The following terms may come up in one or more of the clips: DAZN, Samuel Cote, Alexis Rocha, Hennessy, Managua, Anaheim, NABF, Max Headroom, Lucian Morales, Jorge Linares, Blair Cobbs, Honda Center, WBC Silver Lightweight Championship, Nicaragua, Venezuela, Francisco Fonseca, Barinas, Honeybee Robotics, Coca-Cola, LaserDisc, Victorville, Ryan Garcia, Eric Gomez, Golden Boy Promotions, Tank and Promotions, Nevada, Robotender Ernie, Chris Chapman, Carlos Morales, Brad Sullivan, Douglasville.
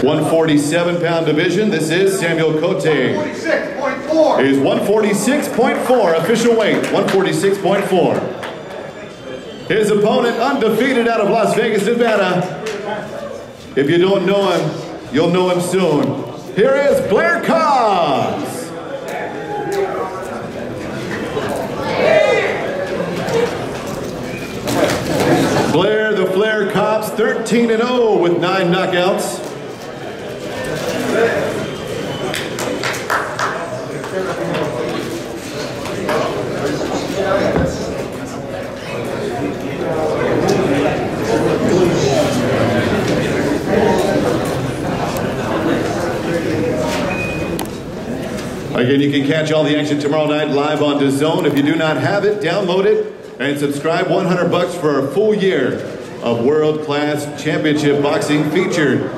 147-pound division, this is Samuel Cote. 146.4. Is 146.4 official weight, 146.4. His opponent undefeated out of Las Vegas, Nevada. If you don't know him, you'll know him soon. Here is Blair Cobbs. Blair the Flair Cobbs, 13-0 with 9 knockouts. Again, you can catch all the action tomorrow night live on DAZN. If you do not have it, download it and subscribe. $100 for a full year of world-class championship boxing featured.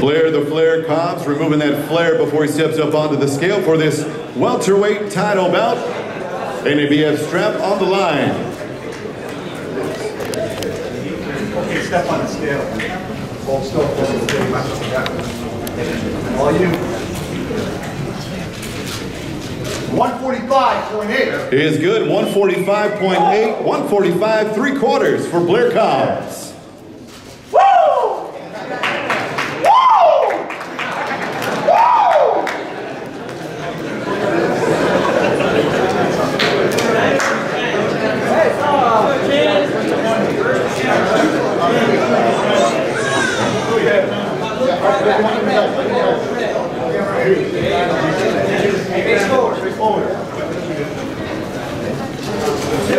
Blair the Flair Cobbs, removing that flare before he steps up onto the scale for this welterweight title bout. NABF strap on the line. Okay, step on the scale. Hold still. All you. 145.8. Is good, 145.8, 145 3/4 for Blair Cobbs. Woo! Woo! Forward. Woo! Woo!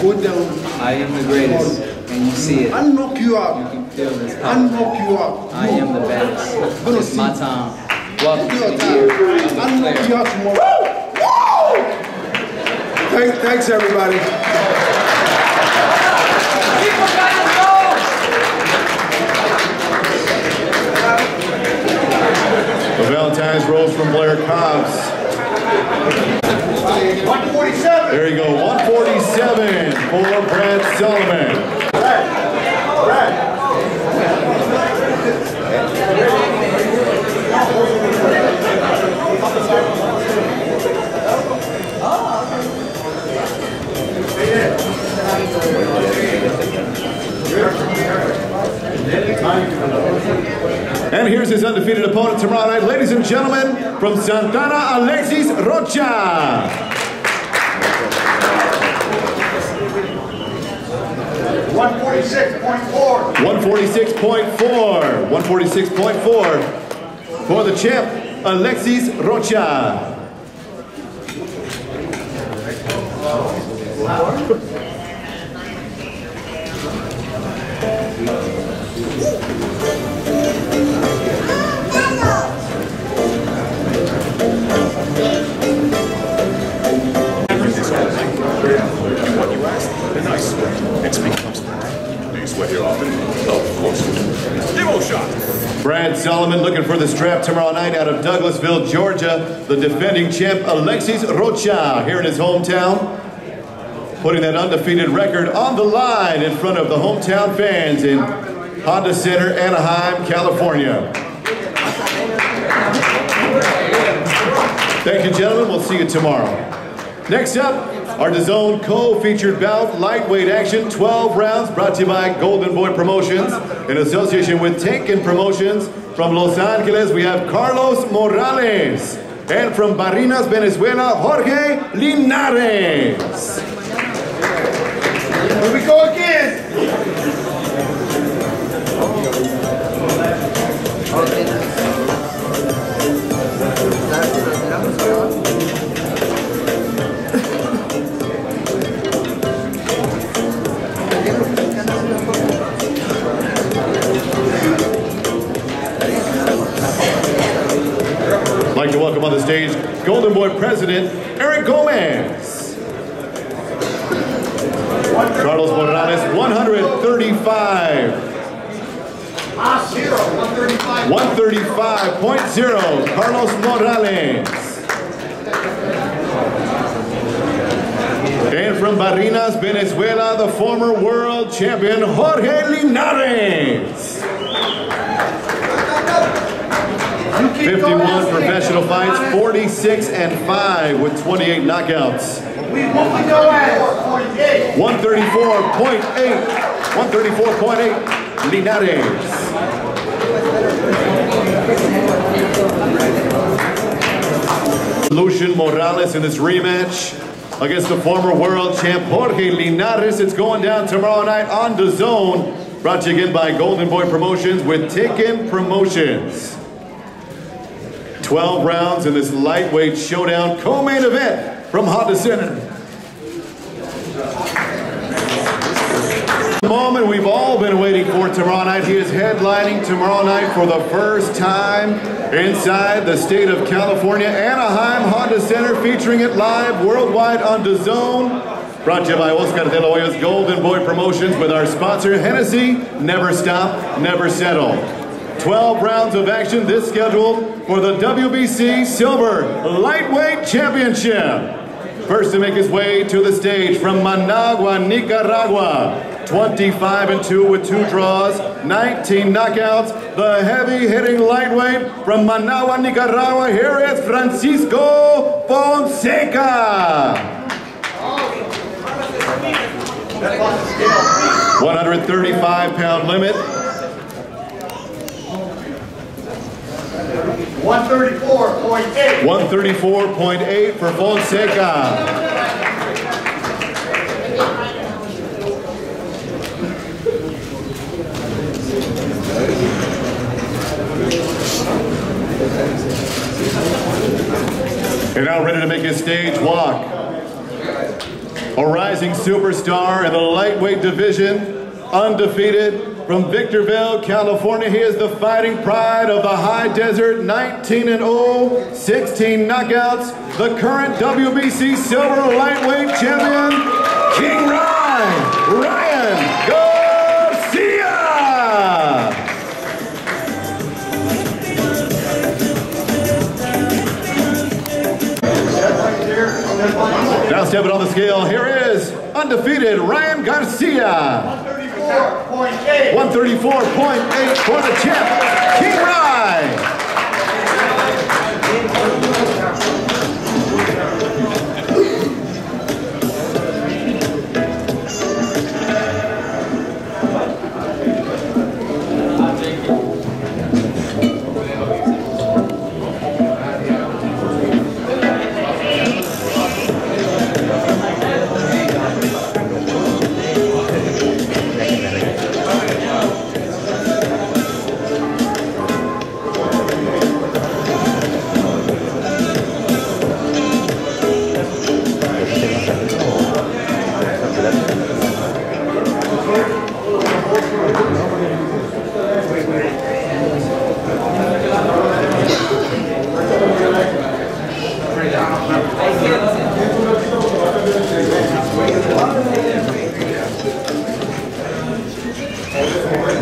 Go down. I am the greatest, and you see it. I'll knock you out. I'll knock you out. I am the best. It's my time. Welcome to the year. I'll knock you out tomorrow. Woo! Woo! Thanks, everybody. People got the balls. The Valentine's rolls from Blair Cobbs. 147. There you go. 147 for Brad Sullivan. Brad. And here's his undefeated opponent tomorrow night, ladies and gentlemen, from Santana, Alexis Rocha. 146.4. 146.4. 146.4 for the champ, Alexis Rocha. What you asked, then I swear. It's because do you sweat here often? Oh, of course. Demo shot. Brad Sullivan looking for the strap tomorrow night out of Douglasville, Georgia. The defending champ Alexis Rocha here in his hometown, putting that undefeated record on the line in front of the hometown fans in Honda Center, Anaheim, California. Thank you, gentlemen. We'll see you tomorrow. Next up, our DAZN co-featured bout, lightweight action, 12 rounds, brought to you by Golden Boy Promotions in association with Tank and Promotions. From Los Angeles, we have Carlos Morales. And from Barinas, Venezuela, Jorge Linares. Here we go again. I'd like to welcome on the stage Golden Boy President, Eric Gomez. Carlos Morales, 135. 135.0, Carlos Morales. And from Barinas, Venezuela, the former world champion, Jorge Linares. 51 professional fights, 46-5 with 28 knockouts. 134.8 Linares. Lucian Morales in this rematch against the former world champ Jorge Linares. It's going down tomorrow night on DAZN. Brought to you again by Golden Boy Promotions with Tank and Promotions. 12 rounds in this lightweight showdown co-main event from Honda Center. The moment we've all been waiting for tomorrow night. He is headlining tomorrow night for the first time inside the state of California, Anaheim Honda Center, featuring it live worldwide on DAZN. Brought to you by Oscar De La Hoya's Golden Boy Promotions with our sponsor Hennessy. Never stop, never settle. 12 rounds of action, this scheduled for the WBC Silver Lightweight Championship. First to make his way to the stage from Managua, Nicaragua. 25-2 with 2 draws, 19 knockouts. The heavy-hitting lightweight from Managua, Nicaragua. Here is Francisco Fonseca. 135-pound limit. 134.8. 134.8 for Fonseca. And now ready to make his stage walk, a rising superstar in the lightweight division, undefeated from Victorville, California. He is the fighting pride of the high desert, 19-0, 16 knockouts, the current WBC Silver Lightweight Champion, King Ryan Garcia. Now stepping on the scale, here is undefeated Ryan Garcia. 134.8. 134.8 for the champ, King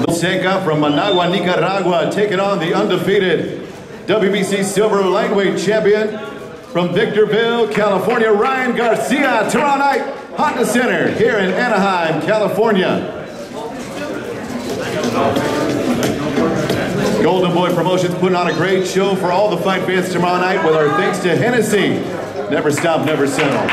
Fonseca from Managua, Nicaragua, taking on the undefeated WBC Silver Lightweight Champion from Victorville, California, Ryan Garcia. Tomorrow night, Honda Center here in Anaheim, California. Golden Boy Promotions putting on a great show for all the fight fans tomorrow night with our thanks to Hennessy. Never stop, never settle.